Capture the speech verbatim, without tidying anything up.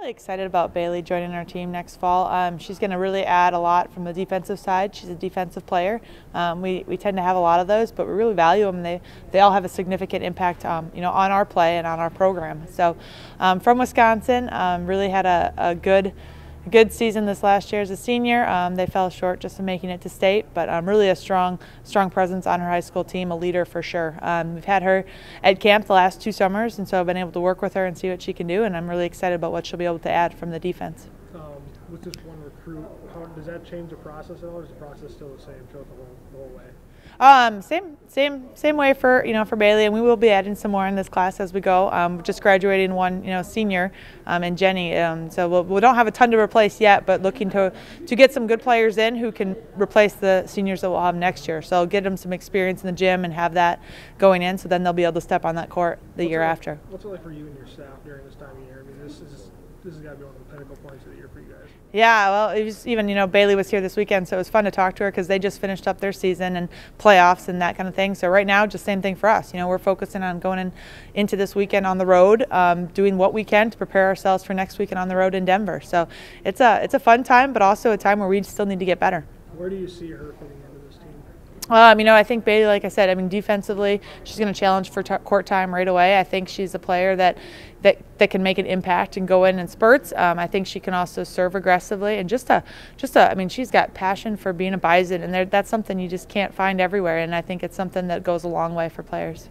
Really excited about Bailey joining our team next fall. Um, she's going to really add a lot from the defensive side. She's a defensive player. Um, we, we tend to have a lot of those, but we really value them. They, they all have a significant impact um, you know, on our play and on our program. So um, from Wisconsin, um, really had a, a good good season this last year as a senior. Um, they fell short just in making it to state, but um, really a strong strong presence on her high school team, a leader for sure. Um, we've had her at camp the last two summers, and so I've been able to work with her and see what she can do, and I'm really excited about what she'll be able to add from the defense. Um, with this one recruit, how, does that change the process at all, or is the process still the same throughout the whole, the whole way? Um, same, same, same way for you know for Bailey, and we will be adding some more in this class as we go. Um, just graduating one you know senior, um, and Jenny. Um, so we'll, we don't have a ton to replace yet, but looking to to get some good players in who can replace the seniors that we'll have next year. So get them some experience in the gym and have that going in, so then they'll be able to step on that court the what's year it like, after. What's it like for you and your staff during this time of year? I mean, this is. This has got to be one of the pinnacle points of the year for you guys. Yeah, well, it was even, you know, Bailey was here this weekend, so it was fun to talk to her because they just finished up their season and playoffs and that kind of thing. So right now, just same thing for us. You know, we're focusing on going in, into this weekend on the road, um, doing what we can to prepare ourselves for next weekend on the road in Denver. So it's a, it's a fun time, but also a time where we still need to get better. Where do you see her fitting into this team? Um, you know, I think Bailey, like I said, I mean, defensively, she's going to challenge for t court time right away. I think she's a player that, that, that can make an impact and go in in spurts. Um, I think she can also serve aggressively, and just a, just a, I mean, she's got passion for being a Bison, and there, that's something you just can't find everywhere, and I think it's something that goes a long way for players.